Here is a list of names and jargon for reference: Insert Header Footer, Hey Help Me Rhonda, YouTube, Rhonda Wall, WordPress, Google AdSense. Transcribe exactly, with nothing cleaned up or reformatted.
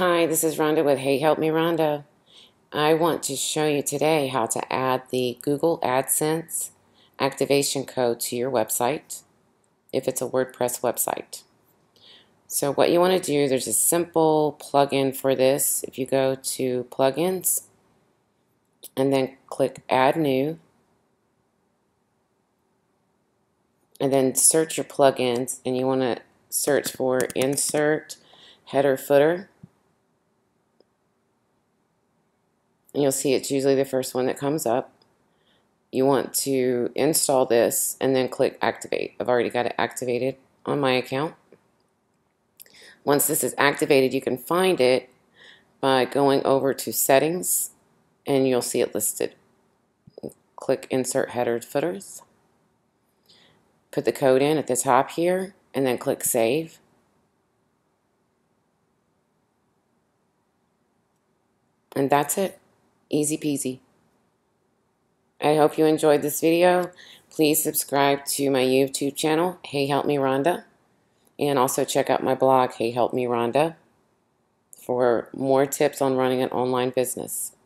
Hi, this is Rhonda with Hey Help Me Rhonda. I want to show you today how to add the Google AdSense activation code to your website if it's a WordPress website. So what you want to do, there's a simple plugin for this. If you go to plugins and then click add new and then search your plugins, and you want to search for Insert Header Footer. And you'll see it's usually the first one that comes up. You want to install this and then click activate. I've already got it activated on my account. Once this is activated, you can find it by going over to settings and you'll see it listed. Click Insert Header Footers. Put the code in at the top here and then click save. And that's it. Easy peasy. I hope you enjoyed this video. Please subscribe to my YouTube channel, Hey Help Me Rhonda, and also check out my blog, Hey Help Me Rhonda, for more tips on running an online business.